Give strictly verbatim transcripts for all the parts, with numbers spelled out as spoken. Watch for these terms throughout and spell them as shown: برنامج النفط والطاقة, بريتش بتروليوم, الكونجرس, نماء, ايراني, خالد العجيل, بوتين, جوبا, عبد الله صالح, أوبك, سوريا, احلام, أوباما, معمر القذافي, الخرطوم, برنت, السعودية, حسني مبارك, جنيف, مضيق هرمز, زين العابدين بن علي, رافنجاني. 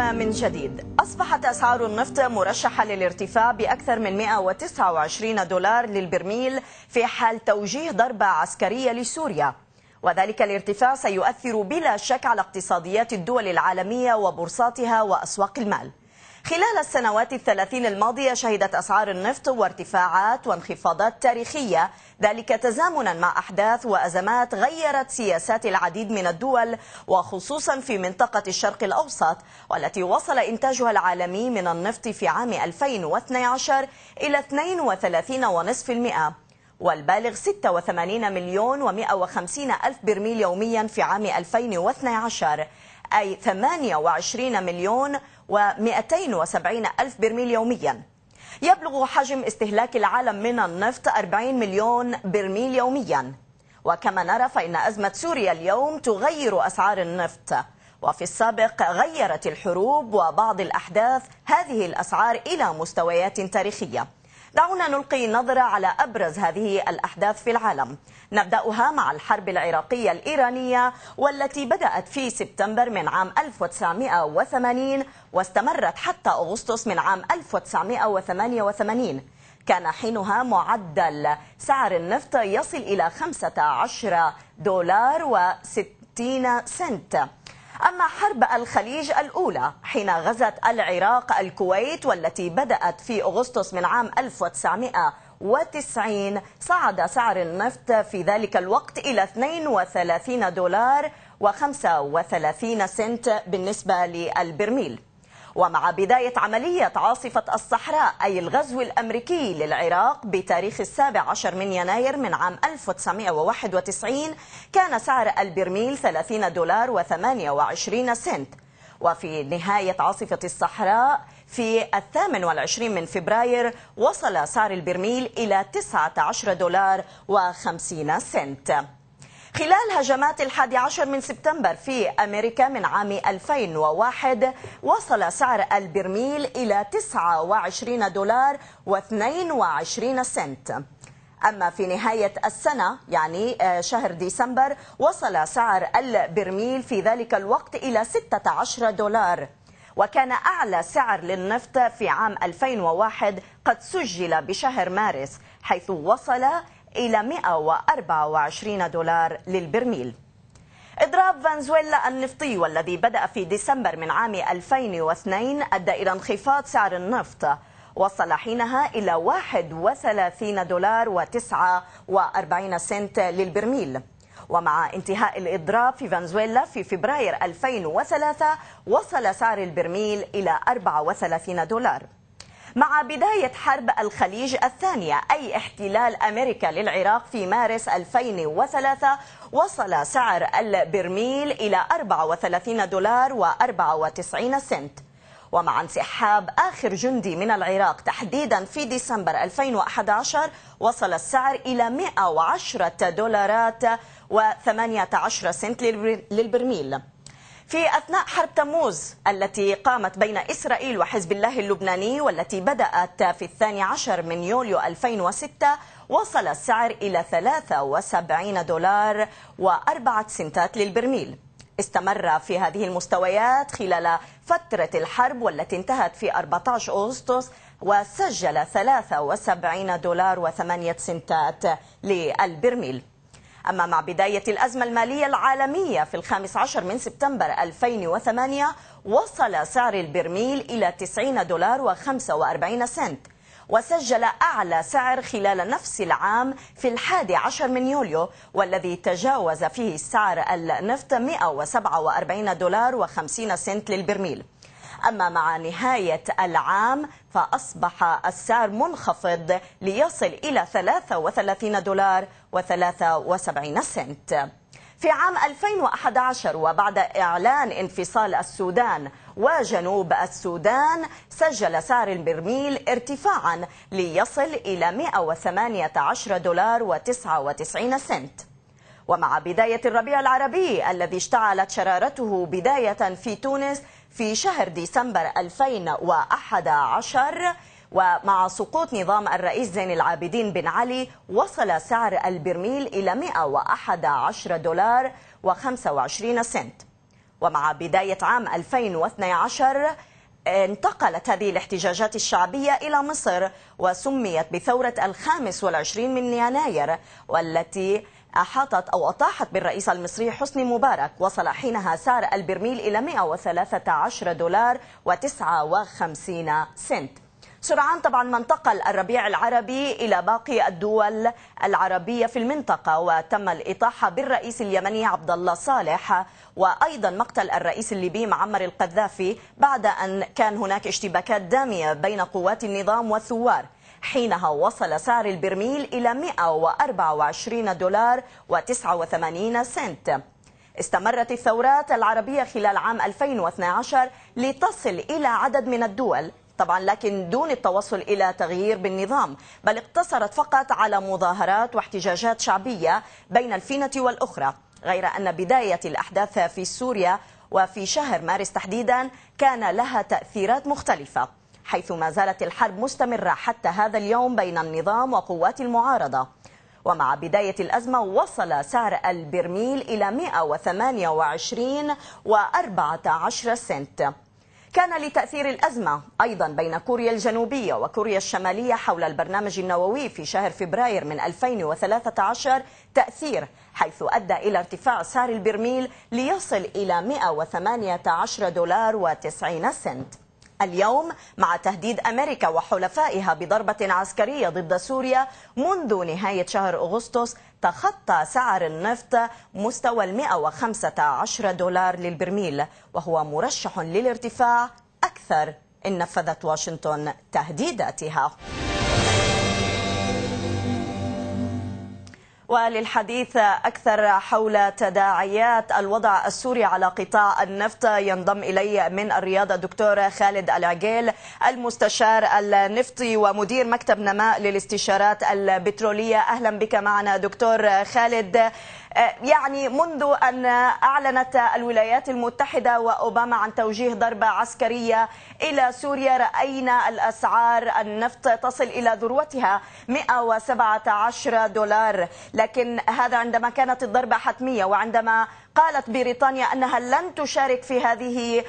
اليوم من جديد. أصبحت أسعار النفط مرشحة للارتفاع بأكثر من مئة وتسعة وعشرين دولار للبرميل في حال توجيه ضربة عسكرية لسوريا، وذلك الارتفاع سيؤثر بلا شك على اقتصاديات الدول العالمية وبورصاتها وأسواق المال. خلال السنوات الثلاثين الماضية شهدت أسعار النفط وارتفاعات وانخفاضات تاريخية، ذلك تزامنا مع أحداث وأزمات غيرت سياسات العديد من الدول، وخصوصا في منطقة الشرق الأوسط، والتي وصل إنتاجها العالمي من النفط في عام ألفين واثني عشر إلى اثنين وثلاثين فاصلة خمسة بالمئة والبالغ ستة وثمانين مليون ومئة وخمسين ألف برميل يوميا في عام ألفين واثني عشر، أي ثمانية وعشرين مليون ومئتين وسبعين ألف برميل يوميا. يبلغ حجم استهلاك العالم من النفط أربعين مليون برميل يوميا. وكما نرى فإن أزمة سوريا اليوم تغير أسعار النفط، وفي السابق غيرت الحروب وبعض الأحداث هذه الأسعار إلى مستويات تاريخية. دعونا نلقي نظرة على أبرز هذه الأحداث في العالم، نبدأها مع الحرب العراقية الإيرانية والتي بدأت في سبتمبر من عام ألف وتسعمئة وثمانين واستمرت حتى أغسطس من عام ألف وتسعمئة وثمانية وثمانين. كان حينها معدل سعر النفط يصل إلى خمسة عشر دولار وستين سنت. أما حرب الخليج الأولى حين غزت العراق الكويت والتي بدأت في أغسطس من عام ألف وتسعمئة وتسعين، صعد سعر النفط في ذلك الوقت إلى اثنين وثلاثين دولار وخمسة وثلاثين سنت بالنسبة للبرميل. ومع بداية عملية عاصفة الصحراء أي الغزو الأمريكي للعراق بتاريخ السابع عشر من يناير من عام ألف وتسعمئة وواحد وتسعين، كان سعر البرميل ثلاثين دولار وثمانية وعشرين سنت. وفي نهاية عاصفة الصحراء في الثامن والعشرين من فبراير وصل سعر البرميل إلى تسعة عشر دولار وخمسين سنت. خلال هجمات الحادي عشر من سبتمبر في أمريكا من عام ألفين وواحد وصل سعر البرميل إلى تسعة وعشرين دولار واثنين وعشرين سنت. أما في نهاية السنة يعني شهر ديسمبر وصل سعر البرميل في ذلك الوقت إلى ستة عشر دولار، وكان أعلى سعر للنفط في عام ألفين وواحد قد سجل بشهر مارس حيث وصل إلى مئة وأربعة وعشرين دولار للبرميل. إضراب فنزويلا النفطي والذي بدأ في ديسمبر من عام ألفين واثنين أدى إلى انخفاض سعر النفط، وصل حينها إلى واحد وثلاثين دولار وتسعة وأربعين سنت للبرميل. ومع انتهاء الإضراب في فنزويلا في فبراير ألفين وثلاثة وصل سعر البرميل إلى أربعة وثلاثين دولار. مع بداية حرب الخليج الثانية أي احتلال أمريكا للعراق في مارس ألفين وثلاثة وصل سعر البرميل إلى أربعة وثلاثين دولار وأربعة وتسعين سنت. ومع انسحاب آخر جندي من العراق تحديدا في ديسمبر ألفين وأحد عشر وصل السعر إلى مئة وعشرة دولارات وثمانية عشر سنت للبرميل. في أثناء حرب تموز التي قامت بين إسرائيل وحزب الله اللبناني والتي بدأت في الثاني عشر من يوليو ألفين وستة وصل السعر إلى ثلاثة وسبعين دولار وأربعة سنتات للبرميل. استمر في هذه المستويات خلال فترة الحرب والتي انتهت في أربعة عشر أغسطس وسجل ثلاثة وسبعين دولار وثمانية سنتات للبرميل. أما مع بداية الأزمة المالية العالمية في الخامس عشر من سبتمبر ألفين وثمانية وصل سعر البرميل إلى تسعين دولار وخمسة وأربعين سنت، وسجل أعلى سعر خلال نفس العام في الحادي عشر من يوليو والذي تجاوز فيه سعر النفط مئة وسبعة وأربعين دولار وخمسين سنت للبرميل. أما مع نهاية العام فأصبح السعر منخفض ليصل إلى ثلاثة وثلاثين دولار وثلاثة وسبعين سنت. في عام ألفين وأحد عشر وبعد إعلان انفصال السودان وجنوب السودان سجل سعر البرميل ارتفاعا ليصل إلى مئة وثمانية عشر دولار وتسعة وتسعين سنت. ومع بداية الربيع العربي الذي اشتعلت شرارته بداية في تونس في شهر ديسمبر ألفين وأحد عشر ومع سقوط نظام الرئيس زين العابدين بن علي وصل سعر البرميل إلى مئة وأحد عشر دولار وخمسة وعشرين سنت. ومع بداية عام ألفين واثني عشر انتقلت هذه الاحتجاجات الشعبية إلى مصر وسميت بثورة الخامس والعشرين من يناير، والتي أحاطت أو أطاحت بالرئيس المصري حسني مبارك. وصل حينها سعر البرميل إلى مئة وثلاثة عشر دولار وتسعة وخمسين سنت. سرعان طبعا ما انتقل الربيع العربي إلى باقي الدول العربية في المنطقة، وتم الإطاحة بالرئيس اليمني عبد الله صالح، وأيضا مقتل الرئيس الليبي معمر القذافي بعد أن كان هناك اشتباكات دامية بين قوات النظام والثوار. حينها وصل سعر البرميل إلى مئة وأربعة وعشرين دولار وتسعة وثمانين سنت. استمرت الثورات العربية خلال عام ألفين واثني عشر لتصل إلى عدد من الدول طبعا، لكن دون التوصل إلى تغيير بالنظام، بل اقتصرت فقط على مظاهرات واحتجاجات شعبية بين الفينة والأخرى. غير أن بداية الأحداث في سوريا وفي شهر مارس تحديدا كان لها تأثيرات مختلفة، حيث ما زالت الحرب مستمرة حتى هذا اليوم بين النظام وقوات المعارضة. ومع بداية الأزمة وصل سعر البرميل إلى مئة وثمانية وعشرين وأربعة عشر سنت. كان لتأثير الأزمة أيضا بين كوريا الجنوبية وكوريا الشمالية حول البرنامج النووي في شهر فبراير من ألفين وثلاثة عشر تأثير، حيث أدى إلى ارتفاع سعر البرميل ليصل إلى مئة وثمانية عشر دولار وتسعين سنت. اليوم مع تهديد أمريكا وحلفائها بضربة عسكرية ضد سوريا منذ نهاية شهر أغسطس، تخطى سعر النفط مستوى المئة وخمسة عشر دولار للبرميل، وهو مرشح للارتفاع أكثر إن نفذت واشنطن تهديداتها. وللحديث أكثر حول تداعيات الوضع السوري على قطاع النفط ينضم إلي من الرياض الدكتور خالد العجيل، المستشار النفطي ومدير مكتب نماء للاستشارات البترولية. أهلا بك معنا دكتور خالد. يعني منذ أن أعلنت الولايات المتحدة وأوباما عن توجيه ضربة عسكرية إلى سوريا، رأينا الأسعار النفط تصل إلى ذروتها مئة وسبعة عشر دولار، لكن هذا عندما كانت الضربة حتمية، وعندما قالت بريطانيا أنها لن تشارك في هذه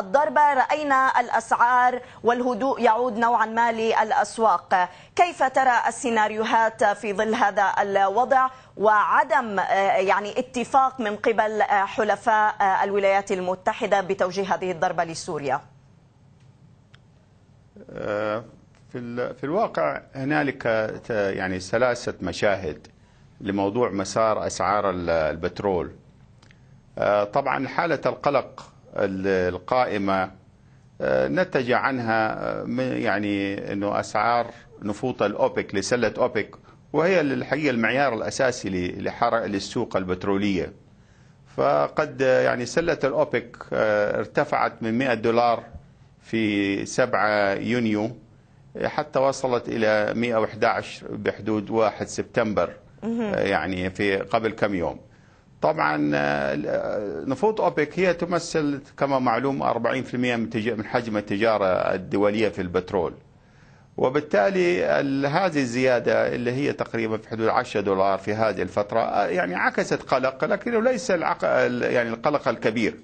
الضربة رأينا الأسعار والهدوء يعود نوعا ما للأسواق. كيف ترى السيناريوهات في ظل هذا الوضع وعدم يعني اتفاق من قبل حلفاء الولايات المتحدة بتوجيه هذه الضربة لسوريا؟ في الواقع هنالك يعني ثلاثة مشاهد لموضوع مسار أسعار البترول. طبعا حالة القلق القائمة نتج عنها يعني أنه أسعار نفوط الأوبك لسلة أوبك، وهي الحقيقة المعيار الأساسي للسوق البترولية، فقد يعني سلة الأوبك ارتفعت من مئة دولار في سبعة يونيو حتى وصلت إلى مئة وأحد عشر بحدود واحد سبتمبر، يعني في قبل كم يوم. طبعا نفوط أوبك هي تمثل كما معلوم أربعين بالمئة من حجم التجارة الدولية في البترول، وبالتالي هذه الزيادة اللي هي تقريبا في حدود عشرة دولار في هذه الفترة يعني عكست قلق، لكنه ليس يعني القلق الكبير.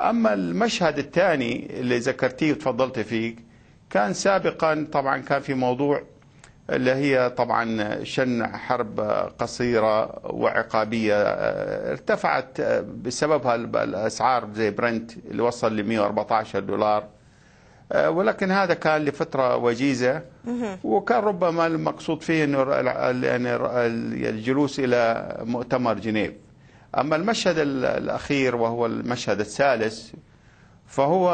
أما المشهد الثاني اللي ذكرتيه وتفضلت فيه كان سابقا، طبعا كان في موضوع اللي هي طبعا شن حرب قصيرة وعقابية ارتفعت بسببها الأسعار زي برنت اللي وصل ل مئة وأربعة عشر دولار، ولكن هذا كان لفترة وجيزة، وكان ربما المقصود فيه انه الجلوس إلى مؤتمر جنيف. أما المشهد الأخير وهو المشهد الثالث، فهو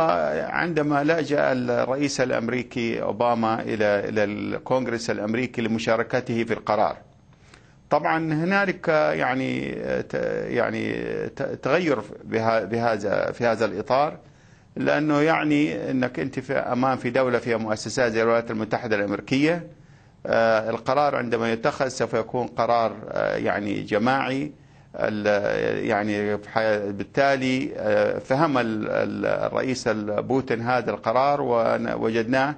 عندما لجأ الرئيس الأمريكي أوباما إلى إلى الكونجرس الأمريكي لمشاركته في القرار. طبعا هنالك يعني يعني تغير بهذا في هذا الإطار، لأنه يعني أنك أنت في أمام في دولة فيها مؤسسات زي الولايات المتحدة الأمريكية. القرار عندما يتخذ سوف يكون قرار يعني جماعي، يعني بالتالي فهم الرئيس بوتين هذا القرار، ووجدناه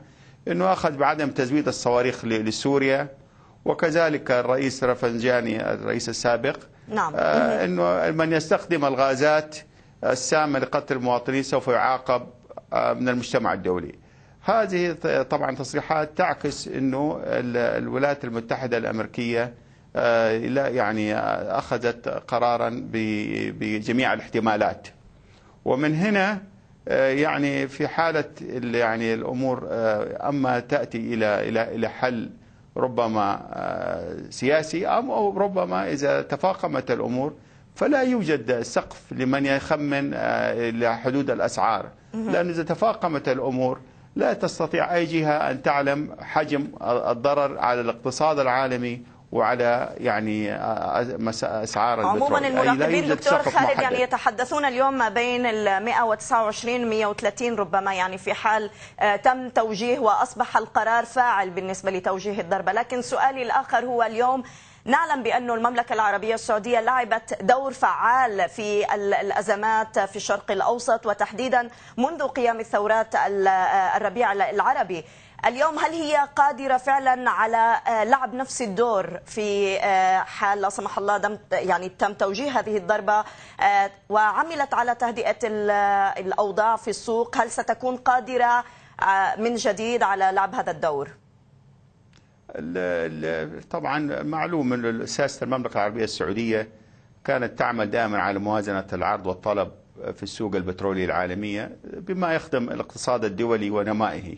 أنه أخذ بعدم تزويد الصواريخ لسوريا، وكذلك الرئيس رافنجاني الرئيس السابق، نعم، أنه من يستخدم الغازات السامة لقتل المواطنين سوف يعاقب من المجتمع الدولي. هذه طبعا تصريحات تعكس انه الولايات المتحدة الأمريكية لا يعني أخذت قرارا بجميع الاحتمالات، ومن هنا يعني في حالة يعني الأمور أما تأتي إلى إلى إلى حل ربما سياسي أو ربما إذا تفاقمت الأمور فلا يوجد سقف لمن يخمن لحدود الأسعار، لأن إذا تفاقمت الأمور لا تستطيع أي جهة أن تعلم حجم الضرر على الاقتصاد العالمي وعلى يعني اسعار البترول. عموما المراقبين دكتور خالد يعني يتحدثون اليوم ما بين ال مئة وتسعة وعشرين مئة وثلاثين ربما، يعني في حال تم توجيه واصبح القرار فاعل بالنسبه لتوجيه الضربه. لكن سؤالي الاخر هو اليوم نعلم بأن المملكة العربية السعودية لعبت دور فعال في الأزمات في الشرق الأوسط وتحديدا منذ قيام الثورات الربيع العربي. اليوم هل هي قادرة فعلا على لعب نفس الدور في حال لا سمح الله يعني تم توجيه هذه الضربة وعملت على تهدئة الأوضاع في السوق؟ هل ستكون قادرة من جديد على لعب هذا الدور؟ طبعا معلوم أن أساسة المملكة العربية السعودية كانت تعمل دائما على موازنة العرض والطلب في السوق البترولي العالمية بما يخدم الاقتصاد الدولي ونمائه.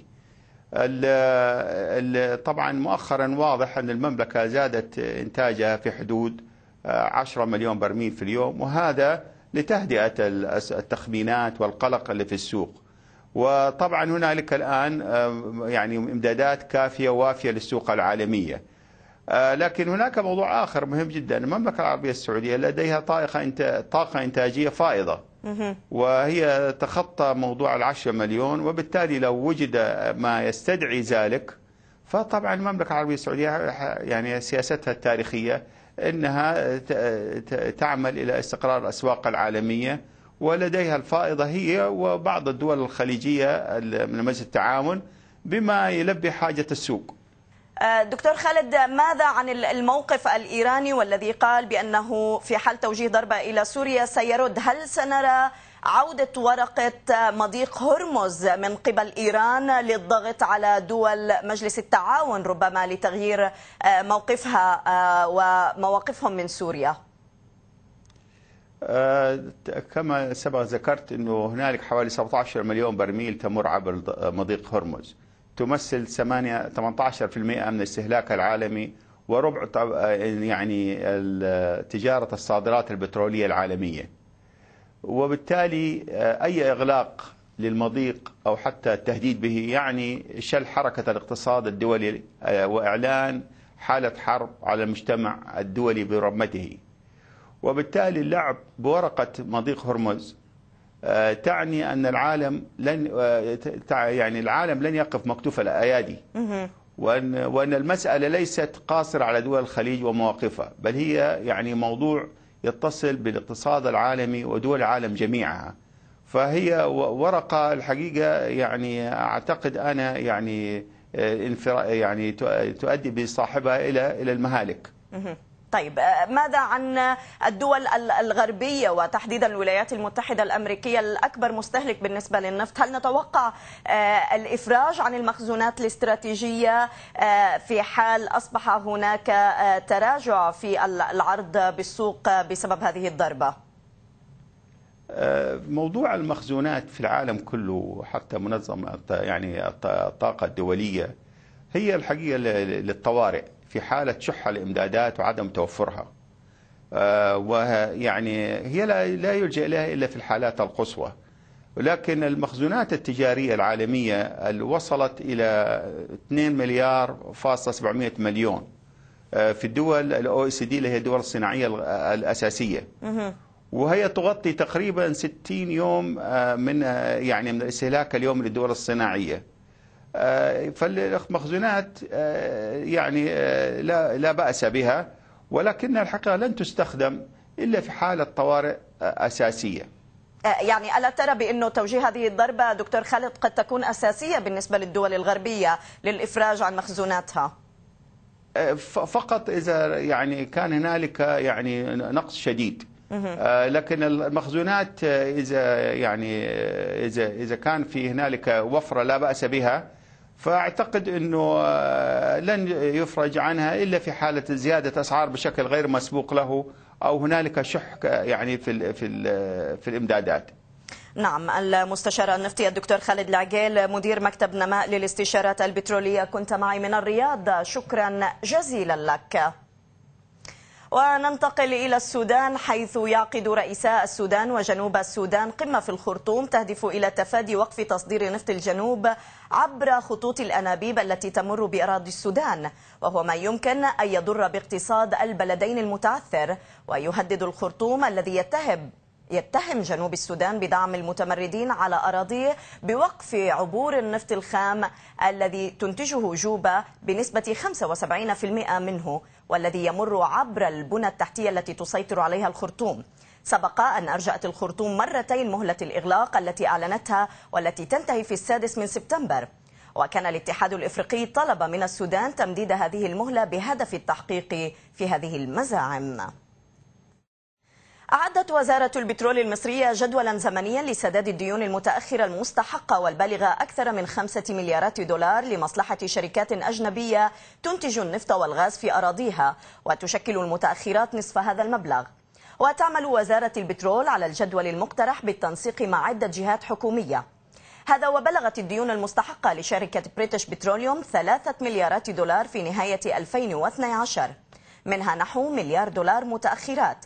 طبعا مؤخرا واضح أن المملكة زادت إنتاجها في حدود عشرة مليون برميل في اليوم، وهذا لتهدئة التخمينات والقلق اللي في السوق. وطبعا هنالك الآن يعني إمدادات كافية ووافية للسوق العالمية. لكن هناك موضوع آخر مهم جدا، المملكة العربية السعودية لديها طاقة إنتاجية فائضة، وهي تخطى موضوع العشرة مليون، وبالتالي لو وجد ما يستدعي ذلك فطبعا المملكة العربية السعودية يعني سياستها التاريخية أنها تعمل إلى استقرار الأسواق العالمية، ولديها الفائضة هي وبعض الدول الخليجية من مجلس التعاون بما يلبي حاجة السوق. دكتور خالد، ماذا عن الموقف الإيراني والذي قال بأنه في حال توجيه ضربة إلى سوريا سيرد؟ هل سنرى عودة ورقة مضيق هرمز من قبل إيران للضغط على دول مجلس التعاون ربما لتغيير موقفها ومواقفهم من سوريا؟ كما سبق ذكرت أنه هنالك حوالي سبعة عشر مليون برميل تمر عبر مضيق هرمز، تمثل ثمانية عشر بالمئة من استهلاك العالمي وربع يعني تجارة الصادرات البترولية العالمية، وبالتالي أي إغلاق للمضيق أو حتى التهديد به يعني شل حركة الاقتصاد الدولي وإعلان حالة حرب على المجتمع الدولي برمته. وبالتالي اللعب بورقة مضيق هرمز تعني أن العالم لن يعني العالم لن يقف مكتوف الأيادي، وأن وأن المسألة ليست قاصرة على دول الخليج ومواقفها، بل هي يعني موضوع يتصل بالاقتصاد العالمي ودول العالم جميعها. فهي ورقة الحقيقة يعني أعتقد أنا يعني يعني تؤدي بصاحبها إلى إلى المهالك. طيب ماذا عن الدول الغربية وتحديدا الولايات المتحدة الأمريكية الأكبر مستهلك بالنسبة للنفط؟ هل نتوقع الإفراج عن المخزونات الاستراتيجية في حال أصبح هناك تراجع في العرض بالسوق بسبب هذه الضربة؟ موضوع المخزونات في العالم كله حتى منظمة يعني الطاقة الدولية هي الحقيقة للطوارئ في حالة شح الإمدادات وعدم توفرها، ويعني هي لا يلجأ إليها إلا في الحالات القصوى. ولكن المخزونات التجارية العالمية اللي وصلت إلى اثنين مليار فاصلة سبعمئة مليون في الدول الأو اس دي اللي هي الدول الصناعية الأساسية، وهي تغطي تقريبا ستين يوم من يعني من الاستهلاك اليوم للدول الصناعية. فالمخزونات يعني لا لا بأس بها، ولكن الحقيقة لن تستخدم إلا في حالة طوارئ أساسية. يعني ألا ترى بأنه توجيه هذه الضربة دكتور خالد قد تكون أساسية بالنسبة للدول الغربية للإفراج عن مخزوناتها؟ فقط إذا يعني كان هنالك يعني نقص شديد. آه لكن المخزونات إذا يعني إذا إذا كان في هنالك وفرة لا بأس بها، فأعتقد أنه لن يفرج عنها إلا في حالة زيادة أسعار بشكل غير مسبوق له، أو هنالك شح يعني في ال في ال في الإمدادات. نعم، المستشار النفطي الدكتور خالد العجيل مدير مكتب نماء للاستشارات البترولية كنت معي من الرياض، شكرا جزيلا لك. وننتقل إلى السودان، حيث يعقد رئيسا السودان وجنوب السودان قمة في الخرطوم تهدف إلى تفادي وقف تصدير نفط الجنوب عبر خطوط الأنابيب التي تمر بأراضي السودان، وهو ما يمكن أن يضر باقتصاد البلدين المتعثر. ويهدد الخرطوم الذي يتهم يتهم جنوب السودان بدعم المتمردين على أراضيه بوقف عبور النفط الخام الذي تنتجه جوبا بنسبة خمسة وسبعين بالمئة منه، والذي يمر عبر البنى التحتية التي تسيطر عليها الخرطوم. سبق أن أرجأت الخرطوم مرتين مهلة الإغلاق التي أعلنتها والتي تنتهي في السادس من سبتمبر، وكان الاتحاد الإفريقي طلب من السودان تمديد هذه المهلة بهدف التحقيق في هذه المزاعم. أعدت وزارة البترول المصرية جدولا زمنيا لسداد الديون المتأخرة المستحقة والبالغة أكثر من خمسة مليارات دولار لمصلحة شركات أجنبية تنتج النفط والغاز في أراضيها، وتشكل المتأخرات نصف هذا المبلغ. وتعمل وزارة البترول على الجدول المقترح بالتنسيق مع عدة جهات حكومية. هذا وبلغت الديون المستحقة لشركة بريتش بتروليوم ثلاثة مليارات دولار في نهاية ألفين واثني عشر، منها نحو مليار دولار متأخرات.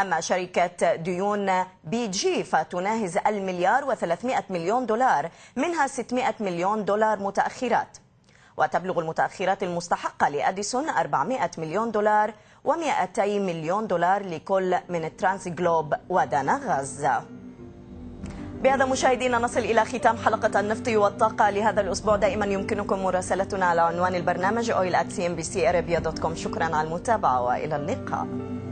أما شركة ديون بي جي فتناهز المليار وثلاثمائة مليون دولار، منها ستمائة مليون دولار متأخرات. وتبلغ المتأخرات المستحقة لأديسون أربعمائة مليون دولار ومائتي مليون دولار لكل من ترانس جلوب ودنغاز. بهذا مشاهدينا نصل إلى ختام حلقة النفط والطاقة لهذا الأسبوع. دائما يمكنكم مراسلتنا على عنوان البرنامج oil at cnbc arabia dot com. شكرا على المتابعة وإلى اللقاء.